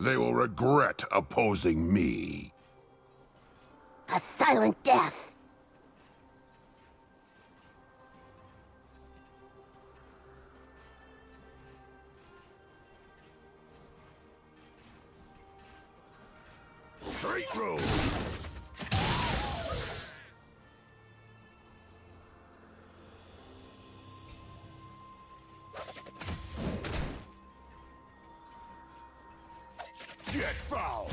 They will regret opposing me. A silent death! Straight road! Get fouled!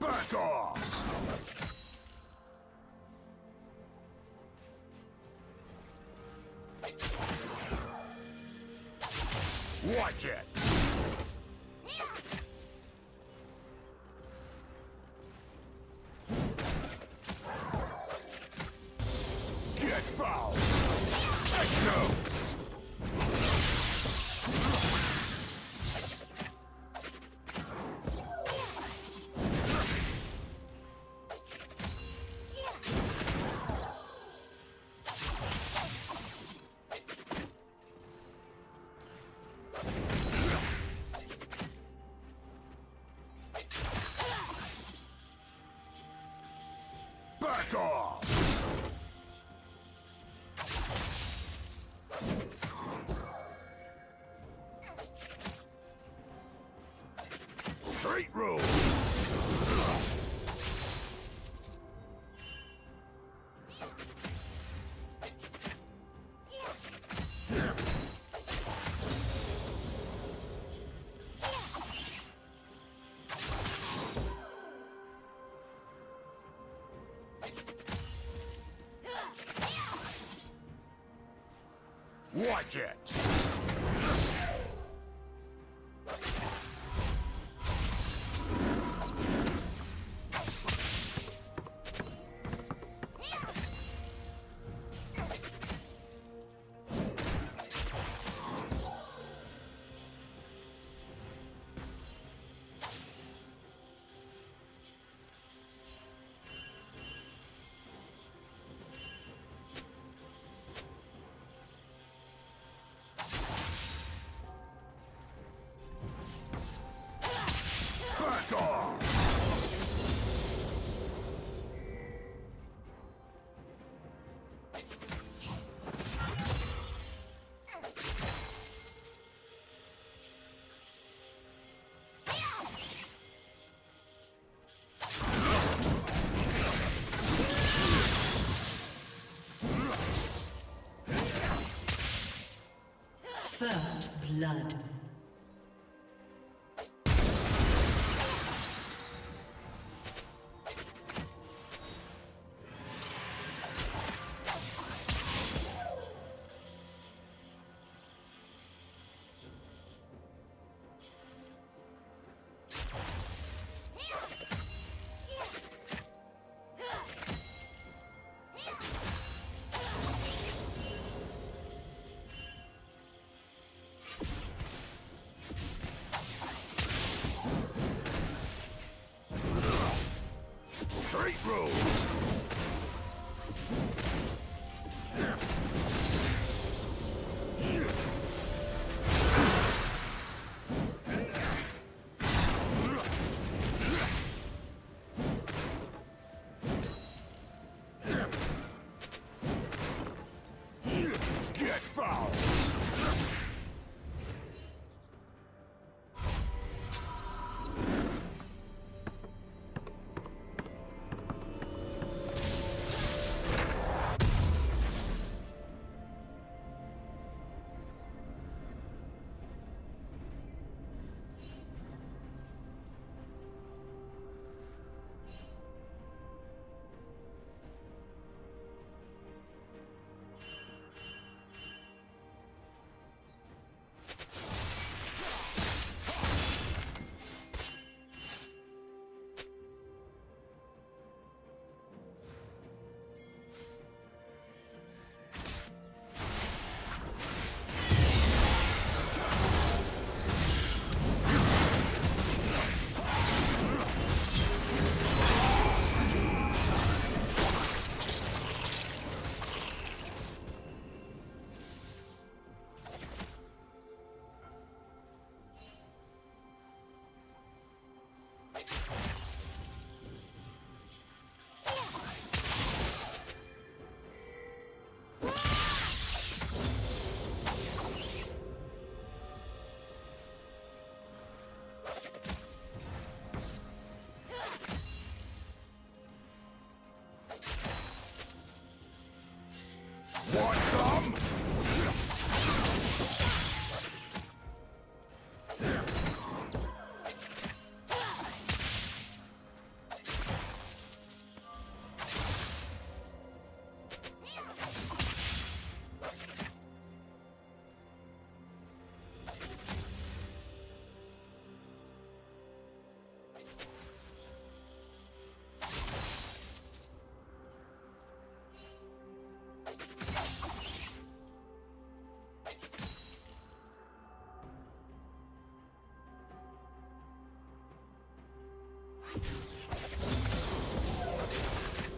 Back off! Watch it! Get fouled! Take notes! Back off! Straight road! Watch it! First blood.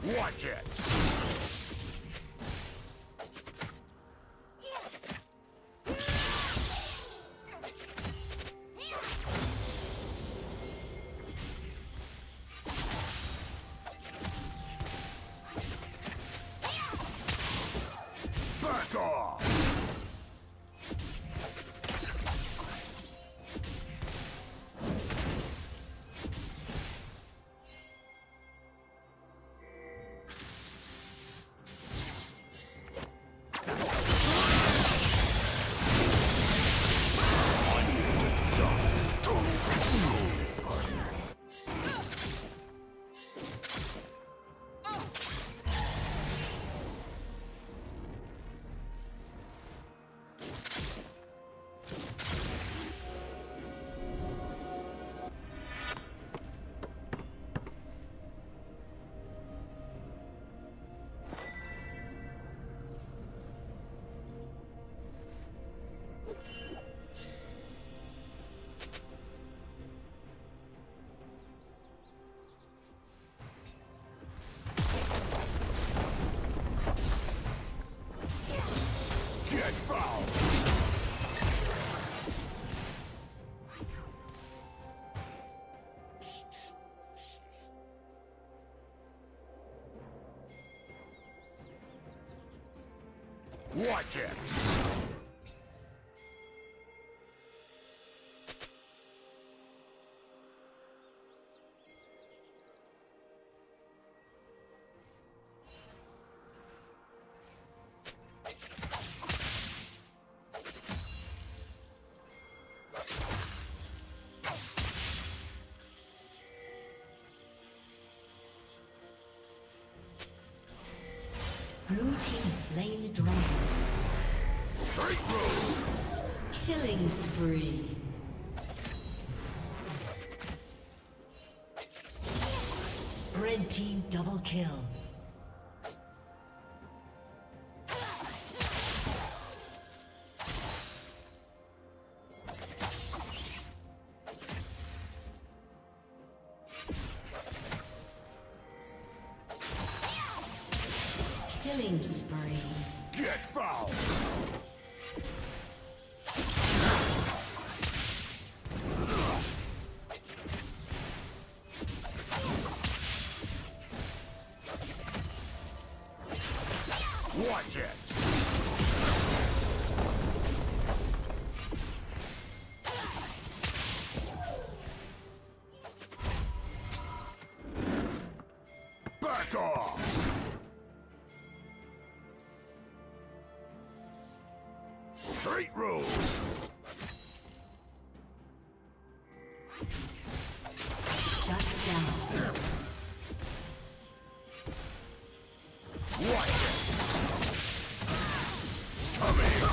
Watch it! Watch it! Blue team slain the dragon. Straight road. Killing spree. Red team double kill. Killing spree. Get foul! Watch it! Back off! Straight road. Shut down. What? Come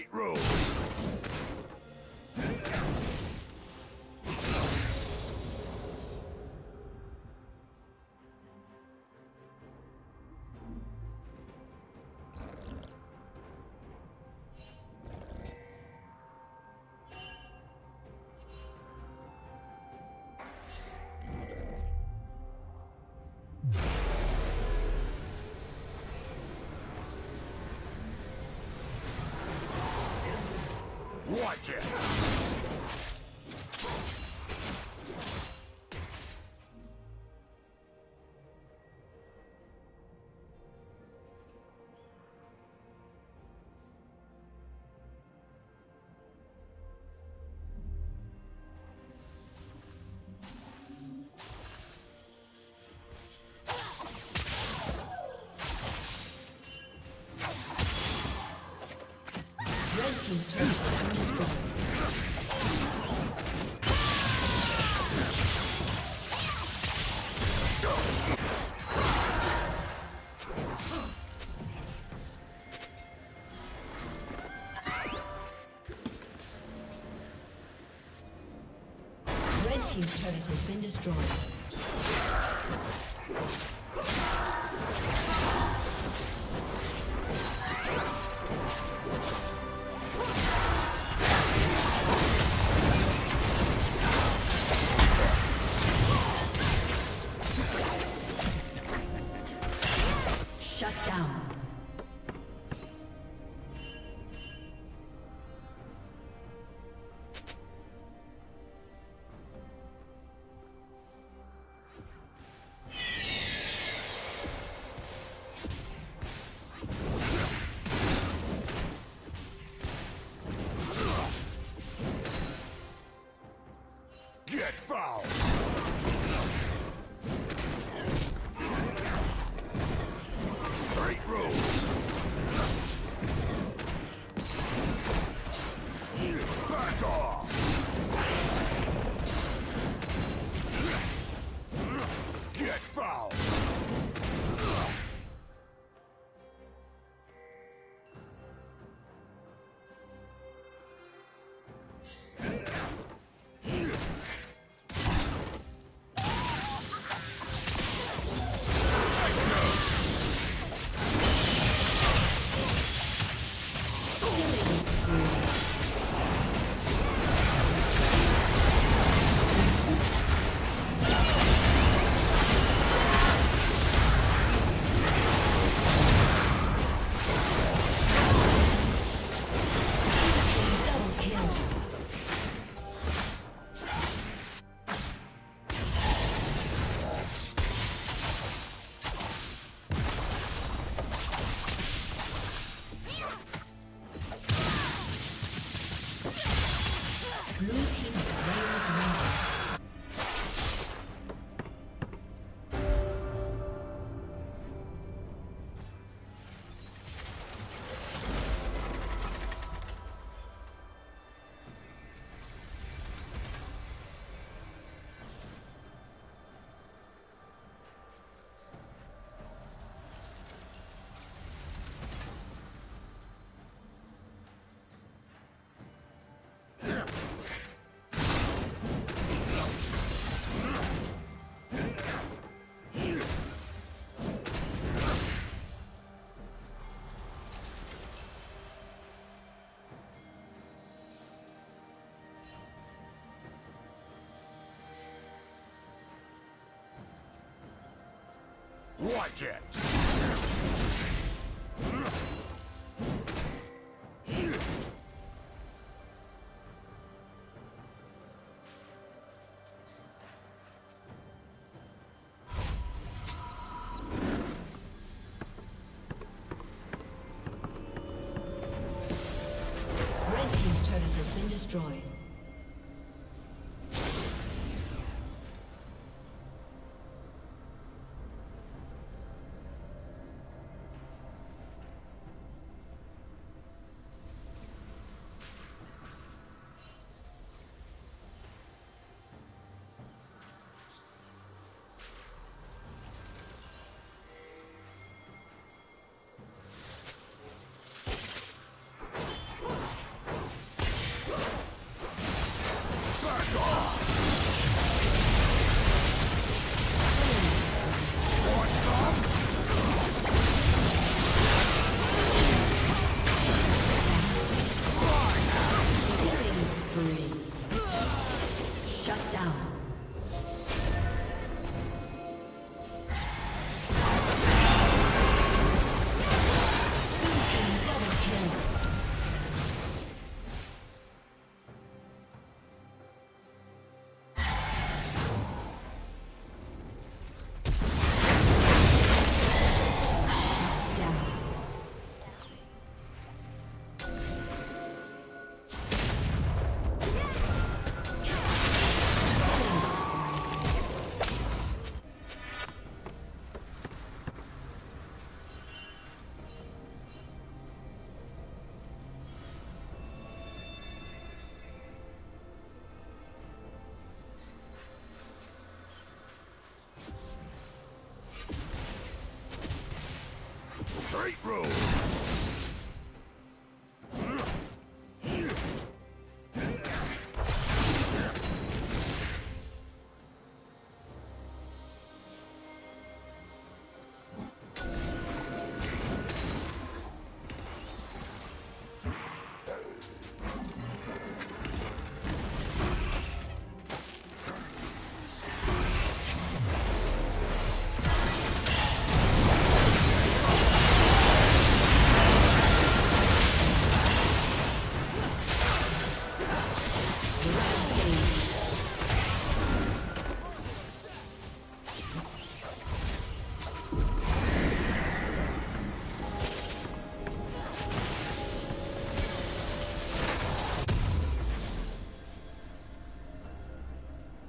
Street rules. Watch it! His turret has been destroyed. Watch it! Red team's turret has been destroyed. Roll.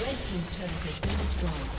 Red team's turret has been destroyed.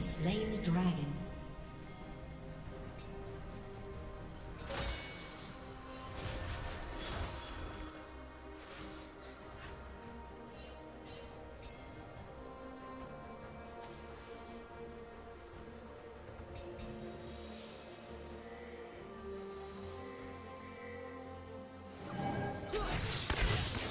Slain the dragon.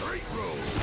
Great road!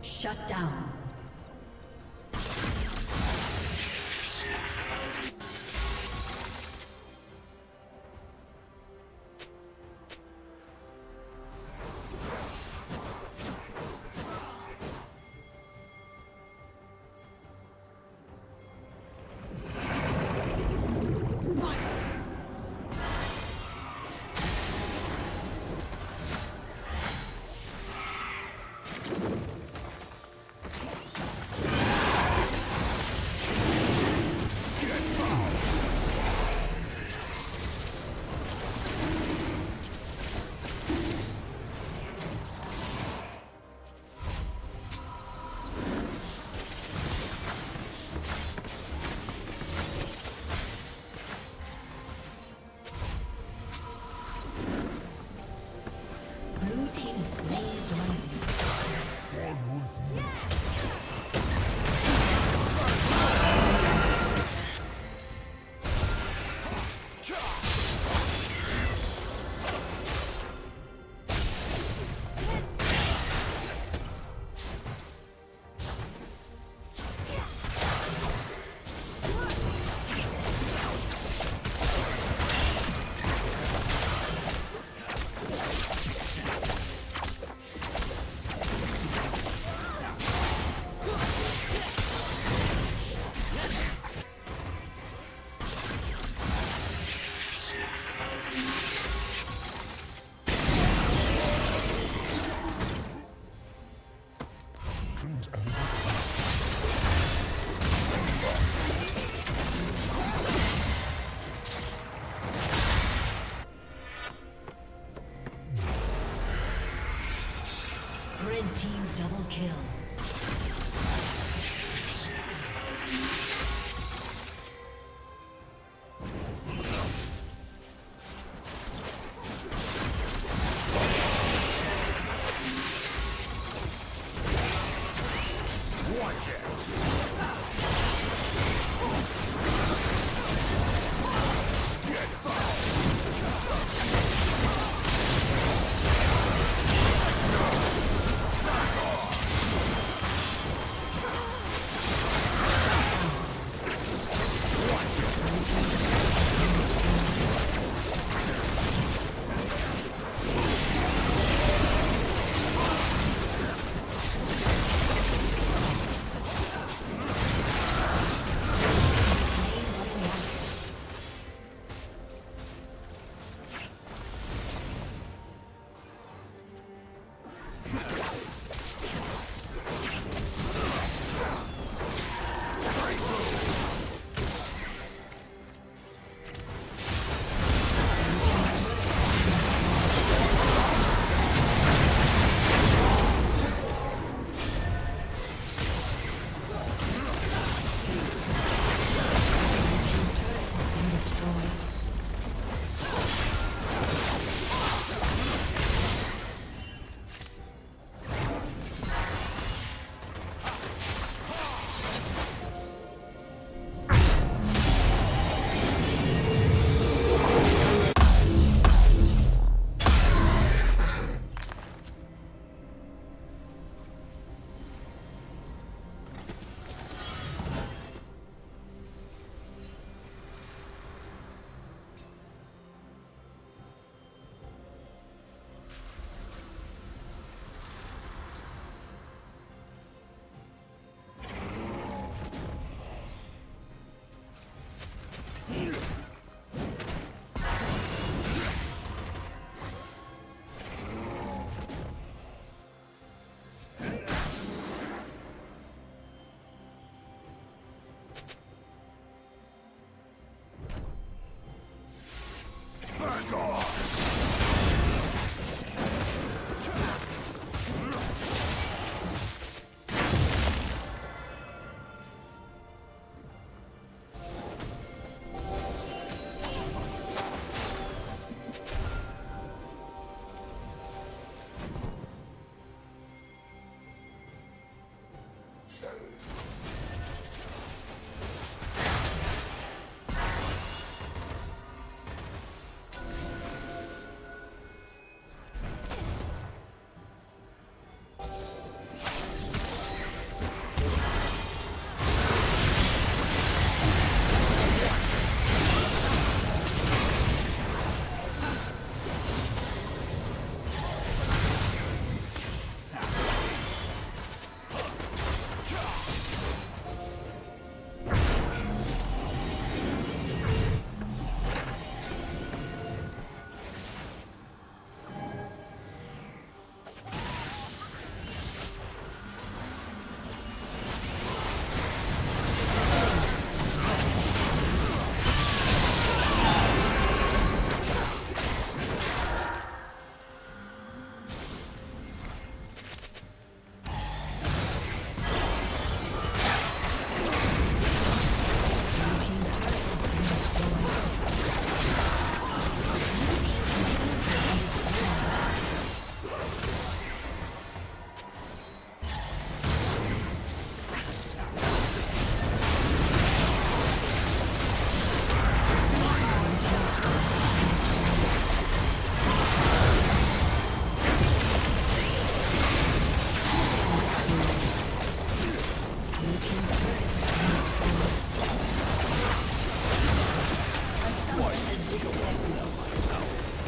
Shut down.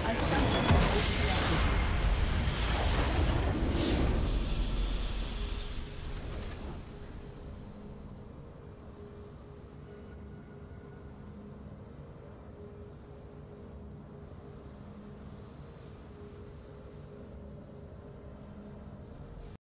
Assumption of this.